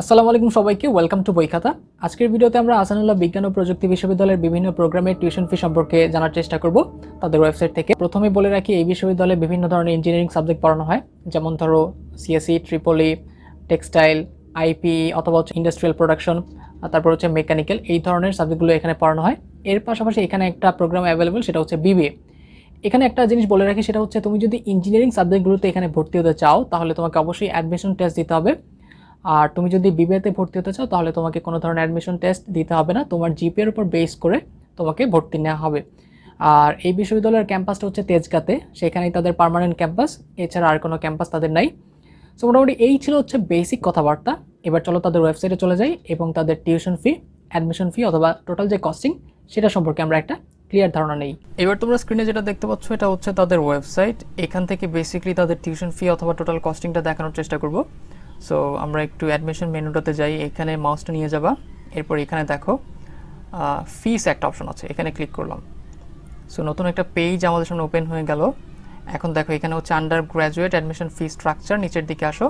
আসসালামু আলাইকুম সবাইকে ওয়েলকাম টু বই খাতা। আজকের ভিডিওতে আমরা আহসানুল্লাহ বিজ্ঞান ও প্রযুক্তি বিশ্ববিদ্যালয়ের বিভিন্ন প্রোগ্রামের টিউশন ফি সম্পর্কে জানার চেষ্টা করব তাদের ওয়েবসাইট থেকে। প্রথমে বলে রাখি, এই বিশ্ববিদ্যালয়ে বিভিন্ন ধরনের ইঞ্জিনিয়ারিং সাবজেক্ট পড়ানো হয়, যেমন ধরো সিএসই, ট্রিপলি, টেক্সটাইল, আইপিই অথবা ইন্ডাস্ট্রিয়াল প্রোডাকশন, তারপর হচ্ছে মেকানিক্যাল, এই ধরনের সাবজেক্টগুলো এখানে পড়ানো হয়। এর পাশাপাশি এখানে একটা প্রোগ্রাম অ্যাভেলেবেল, সেটা হচ্ছে বিবিএ। এখানে একটা জিনিস বলে রাখি, সেটা হচ্ছে তুমি যদি ইঞ্জিনিয়ারিং সাবজেক্টগুলোতে এখানে ভর্তি হতে চাও তাহলে তোমাকে অবশ্যই অ্যাডমিশন টেস্ট দিতে হবে, আর তুমি যদি বিবিএতে ভর্তি হতে চাও তাহলে তোমাকে কোনো ধরনের অ্যাডমিশন টেস্ট দিতে হবে না, তোমার জিপিএর উপর বেস করে তোমাকে ভর্তি নেওয়া হবে। আর এই বিশ্ববিদ্যালয়ের ক্যাম্পাসটা হচ্ছে তেজগাঁতে, সেখানেই তাদের পার্মানেন্ট ক্যাম্পাস, এছাড়া আর কোনো ক্যাম্পাস তাদের নাই। সো মোটামুটি এই ছিল হচ্ছে বেসিক কথাবার্তা। এবার চলো তাদের ওয়েবসাইটে চলে যাই এবং তাদের টিউশন ফি, অ্যাডমিশন ফি অথবা টোটাল যে কস্টিং সেটা সম্পর্কে আমরা একটা ক্লিয়ার ধারণা নেই। এবার তোমরা স্ক্রিনে যেটা দেখতে পাচ্ছ এটা হচ্ছে তাদের ওয়েবসাইট। এখান থেকে বেসিক্যালি তাদের টিউশন ফি অথবা টোটাল কস্টিংটা দেখানোর চেষ্টা করব। সো আমরা একটু অ্যাডমিশন মেনুটাতে যাই, এখানে মাউসটা নিয়ে যাবা, এরপর এখানে দেখো ফিস একটা অপশন আছে, এখানে ক্লিক করলাম। সো নতুন একটা পেজ আমাদের সামনে ওপেন হয়ে গেল। এখন দেখো এখানে হচ্ছে undergraduate admission fee structure, নিচের দিকে আসো,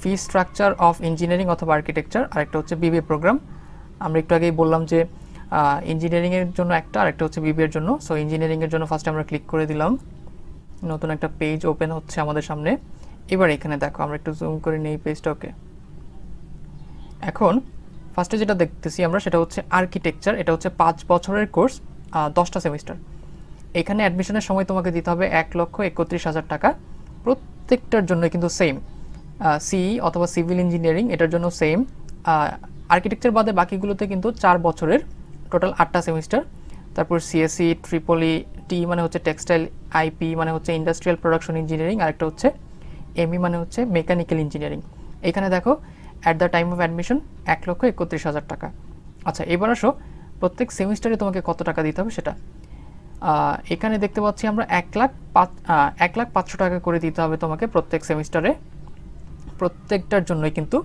ফি স্ট্রাকচার অফ ইঞ্জিনিয়ারিং অথবা আর্কিটেকচার, আরেকটা হচ্ছে বিবিএ প্রোগ্রাম। আমরা একটু আগেই বললাম যে ইঞ্জিনিয়ারিংয়ের জন্য একটা, আরেকটা হচ্ছে বিবিএর জন্য। সো ইঞ্জিনিয়ারিংয়ের জন্য ফার্স্টে আমরা ক্লিক করে দিলাম, নতুন একটা পেজ ওপেন হচ্ছে আমাদের সামনে। এবার এখানে দেখো আমরা একটু জুম করে নিই পেজটাকে। এখন ফার্স্টে যেটা দেখতেছি আমরা সেটা হচ্ছে আর্কিটেকচার, এটা হচ্ছে 5 বছরের কোর্স, 10টা সেমিস্টার। এখানে অ্যাডমিশনের সময় তোমাকে দিতে হবে 1,31,000 টাকা। প্রত্যেকটার জন্য কিন্তু সেম, সিই অথবা সিভিল ইঞ্জিনিয়ারিং এটার জন্য সেম। আর্কিটেকচার বাদে বাকিগুলোতে কিন্তু 4 বছরের, টোটাল 8টা সেমিস্টার। তারপর সিএসই, ট্রিপলি, টি মানে হচ্ছে টেক্সটাইল, আইপি মানে হচ্ছে ইন্ডাস্ট্রিয়াল প্রোডাকশন ইঞ্জিনিয়ারিং, আরেকটা হচ্ছে এমই মানে হচ্ছে মেকানিক্যাল ইঞ্জিনিয়ারিং। এখানে দেখো at the time of admission 1,31,000 টাকা। আচ্ছা এবার আসো প্রত্যেক সেমিস্টারে তোমাকে কত টাকা দিতে হবে সেটা। এখানে দেখতে পাচ্ছি আমরা 1,05,000 টাকা করে দিতে হবে তোমাকে প্রত্যেক সেমিস্টারে, প্রত্যেকটার জন্যই কিন্তু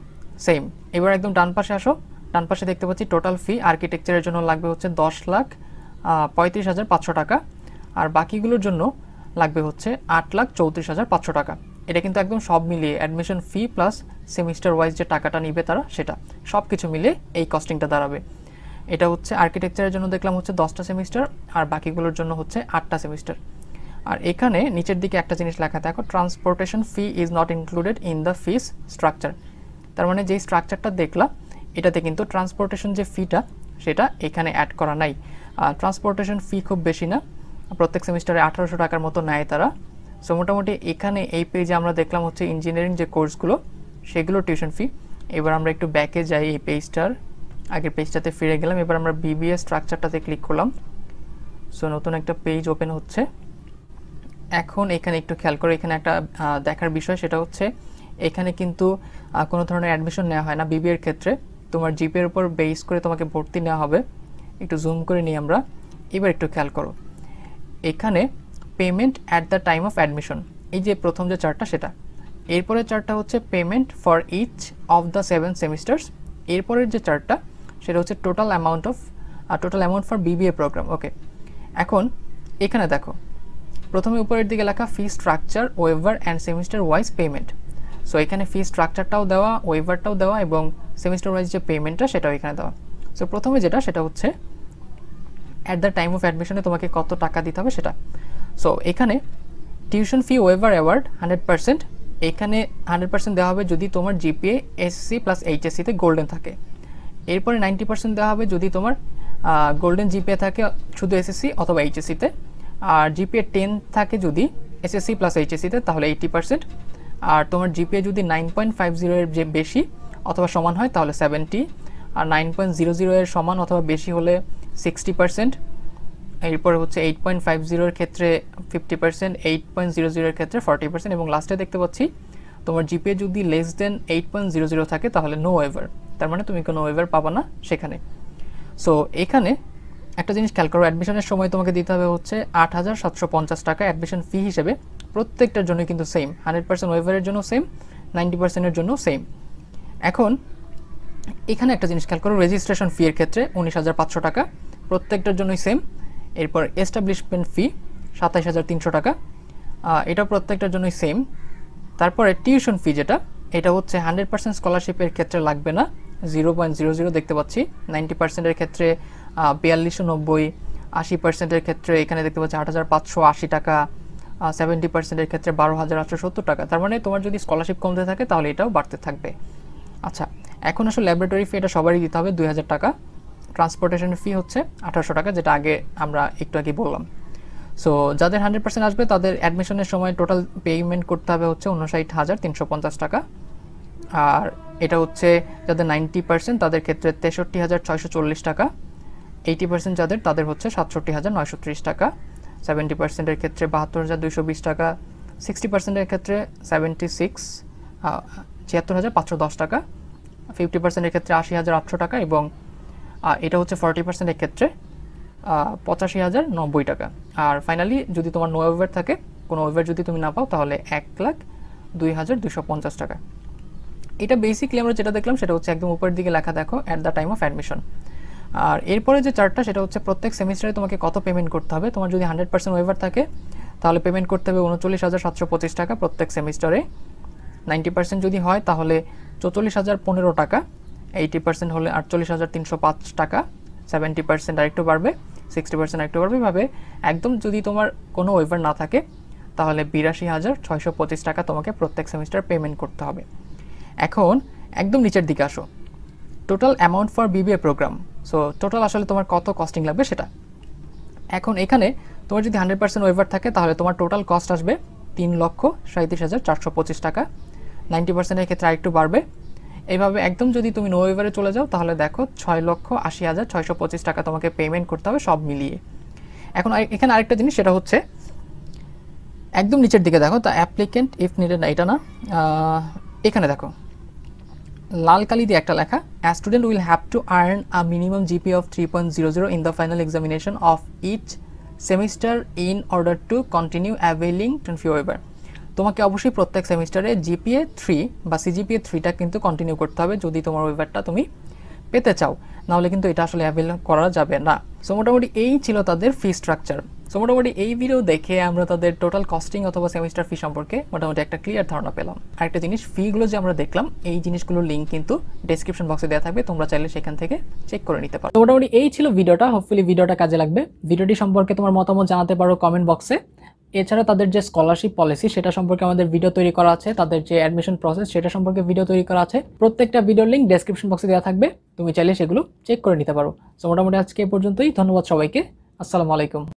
সেম। এবার একদম ডান পাশে আসো, ডান পাশে দেখতে পাচ্ছি টোটাল ফি আর্কিটেকচারের জন্য লাগবে হচ্ছে 10,35,500 টাকা, আর বাকিগুলোর জন্য লাগবে হচ্ছে 8,34,500 টাকা। এটা কিন্তু একদম সব মিলিয়ে admission fee plus semester wise যে টাকাটা নিবে তারা, সেটা সব কিছু মিলে এই কস্টিংটা দাঁড়াবে। এটা হচ্ছে আর্কিটেকচারের জন্য দেখলাম হচ্ছে 10টা সেমিস্টার, আর বাকিগুলোর জন্য হচ্ছে 8টা সেমিস্টার। আর এখানে নিচের দিকে একটা জিনিস লেখা দেখো, transportation fee is not included in the fees structure. তার মানে যেই স্ট্রাকচারটা দেখলাম এটাতে কিন্তু ট্রান্সপোর্টেশন যে ফিটা সেটা এখানে অ্যাড করা নাই। ট্রান্সপোর্টেশন ফি খুব বেশি না, প্রত্যেক সেমিস্টারে 1800 টাকার মতো নেয় তারা। সো মোটামুটি এখানে এই পেজে আমরা দেখলাম হচ্ছে ইঞ্জিনিয়ারিং যে কোর্সগুলো সেগুলো টিউশন ফি। এবার আমরা একটু ব্যাকে যাই, এই পেজটার আগের পেজটাতে ফিরে গেলাম। এবার আমরা বিবিএ স্ট্রাকচারটাতে ক্লিক করলাম। সো নতুন একটা পেজ ওপেন হচ্ছে। এখন এখানে একটু খেয়াল করে, এখানে একটা দেখার বিষয় সেটা হচ্ছে এখানে কিন্তু কোনো ধরনের অ্যাডমিশন নেওয়া হয় না বিবিএর ক্ষেত্রে, তোমার জিপিএর উপর বেস করে তোমাকে ভর্তি নেওয়া হবে। একটু জুম করে নিই আমরা। এবার একটু খেয়াল করো, এখানে payment at the time of admission, এই যে প্রথম যে চার্টটা সেটা, এরপরে চার্টটা হচ্ছে payment for each of the 7 semesters, এরপরের যে চার্টটা সেটা হচ্ছে total amount for BBA programme. Okay, এখন এখানে দেখো প্রথমে উপরের দিকে লেখা fee structure, waiver and semester wise payment. So এখানে ফি স্ট্রাকচারটাও দেওয়া, ওয়েভারটাও দেওয়া, এবং সেমিস্টার ওয়াইজ যে পেমেন্টটা সেটাও এখানে দেওয়া। সো প্রথমে যেটা সেটা হচ্ছে অ্যাট দ্য টাইম অফ অ্যাডমিশনে তোমাকে কত টাকা দিতে হবে সেটা। সো এখানে টিউশন ফি ওয়েভার অ্যাওয়ার্ড 100%, এখানে 100% দেওয়া হবে যদি তোমার জিপিএ এসসি প্লাস এইচএসসিতে গোল্ডেন থাকে। এরপরে 90% দেওয়া হবে যদি তোমার গোল্ডেন জিপিএ থাকে শুধু এসএসসি অথবা এইচএসসিতে, আর জিপিএ 10 থাকে যদি এসএসসি প্লাস এইচএসসিতে তাহলে 80%, আর তোমার জিপিএ যদি 9.50 এর যে বেশি অথবা সমান হয় তাহলে 70, আর 9.00 এর সমান অথবা বেশি হলে 60%, এরপরে হচ্ছে 8.50 এর ক্ষেত্রে 50%, 8.00 এর ক্ষেত্রে 40%, এবং লাস্টে দেখতে পাচ্ছি তোমার জিপিএ যদি লেস দেন 8.00 থাকে তাহলে নো ওয়েভার, তার মানে তুমি কোনো ওয়েভার পাবা না সেখানে। সো এখানে একটা জিনিস খেয়াল করো, অ্যাডমিশনের সময় তোমাকে দিতে হবে হচ্ছে 8,750 টাকা অ্যাডমিশন ফি হিসেবে, প্রত্যেকটার জন্য কিন্তু সেম, 100% ওয়েভারের জন্য সেম, 90%-এর জন্য সেম। এখন এখানে একটা জিনিস খেয়াল করো, রেজিস্ট্রেশন ফি এর ক্ষেত্রে 19,500 টাকা, প্রত্যেকটার জন্যই সেম। এরপর এস্টাবলিশমেন্ট ফি 27,300 টাকা, এটা প্রত্যেকটার জন্যই সেম। তারপরে টিউশন ফি যেটা এটা হচ্ছে 100% স্কলারশিপের ক্ষেত্রে লাগবে না 0.00 দেখতে পাচ্ছি 90% এর ক্ষেত্রে 4290 80% এর ক্ষেত্রে এখানে দেখতে পাচ্ছি 8580 টাকা 70% এর ক্ষেত্রে 12870 টাকা তার মানে তোমার যদি স্কলারশিপ কমতে থাকে তাহলে এটাও বাড়তে থাকবে আচ্ছা এখন আসলে ল্যাবরেটরি ফি এটা সবারই দিতে হবে 2000 টাকা ট্রান্সপোর্টেশন ফি হচ্ছে 2800 টাকা যেটা আগে আমরা একটু আগে বললাম সো যাদের 100% আসবে তাদের অ্যাডমিশনের সময় টোটাল পেমেন্ট করতে হবে হচ্ছে 59350 টাকা আর এটা হচ্ছে যাদের 90% তাদের ক্ষেত্রে 63640 টাকা 80% যাদের তাদের হচ্ছে 67930 টাকা 70% এর ক্ষেত্রে 72220 টাকা 60% এর ক্ষেত্রে 76510 টাকা 50% এর ক্ষেত্রে 80800 টাকা এবং এটা হচ্ছে 40% এর ক্ষেত্রে 85090 টাকা আর ফাইনালি যদি তোমার নো ওভার থাকে কোনো ওভার যদি তুমি না পাও তাহলে 1,02,250 টাকা এটা বেসিক্যালি আমরা যেটা দেখলাম সেটা হচ্ছে একদম উপরের দিকে লেখা দেখো at the time of admission আর এরপরে যে চার্টটা সেটা হচ্ছে প্রত্যেক সেমিস্টারে তোমাকে কত পেমেন্ট করতে হবে তোমার যদি 100% ওভার থাকে তাহলে পেমেন্ট করতে হবে 39725 টাকা প্রত্যেক সেমিস্টারে 90% যদি হয় তাহলে 44015 টাকা 80% হলে 48305 টাকা 70% আরেকটু বাড়বে 60% আরেকটু বাড়বে ভাবে একদম যদি তোমার কোনো ওভার না থাকে তাহলে 82625 টাকা তোমাকে প্রত্যেক সেমিস্টার পেমেন্ট করতে হবে এখন একদম নিচের দিকে আসো total amount for BBA programme so total আসলে তোমার কত কস্টিং লাগবে সেটা এখন এখানে তোমার যদি 100% ওভার থাকে তাহলে তোমার টোটাল কস্ট আসবে 3,37,425 টাকা 90% এর ক্ষেত্রে আরেকটু বাড়বে এইভাবে একদম যদি তুমি নো ওভারে চলে যাও তাহলে দেখো 6,80,625 টাকা তোমাকে পেমেন্ট করতে হবে সব মিলিয়ে এখন এখানে আরেকটা জিনিস সেটা হচ্ছে একদম নিচের দিকে দেখো তা অ্যাপ্লিকেন্ট ইফ নিডেড না এটা না এখানে দেখো লাল কালি দিয়ে একটা লেখা a student will have to earn a minimum GPA of 3.00 in the final examination of each semester in order to continue availing transfer waiver তোমাকে অবশ্যই প্রত্যেক সেমিস্টারে জিপিএ 3 বা সিজিপিএ 3টা কিন্তু কন্টিনিউ করতে হবে যদি তোমার ওয়েভারটা তুমি পেতে চাও না হলে কিন্তু এটা আসলে অ্যাভেল করা যাবে না সো মোটামুটি এই ছিল তাদের ফি স্ট্রাকচার সো মোটামুটি এই ভিডিও দেখে আমরা তাদের টোটাল কস্টিং অথবা সেমিস্টার ফি সম্পর্কে মোটামুটি একটা ক্লিয়ার ধারণা পেলাম আরেকটা জিনিস ফি গুলো যে আমরা দেখলাম এই জিনিসগুলোর লিংক কিন্তু ডেসক্রিপশন বক্সে দেওয়া থাকবে তোমরা চাইলে সেখান থেকে চেক করে নিতে পারো মোটামুটি এই ছিল ভিডিওটা হোপফুলি ভিডিওটা কাজে লাগবে ভিডিওটি সম্পর্কে তোমার মতামত জানাতে পারো কমেন্ট বক্সে এছাড়া তাদের যে স্কলারশিপ পলিসি সেটা সম্পর্কে আমাদের ভিডিও তৈরি করা আছে তাদের যে অ্যাডমিশন প্রসেস সেটা সম্পর্কে ভিডিও তৈরি করা আছে প্রত্যেকটা ভিডিওর লিংক ডেসক্রিপশন বক্সে দেওয়া থাকবে তুমি চাইলে সেগুলো চেক করে নিতে পারো সো মোটামুটি আজকে এই পর্যন্তই ধন্যবাদ সবাইকে আসসালামু আলাইকুম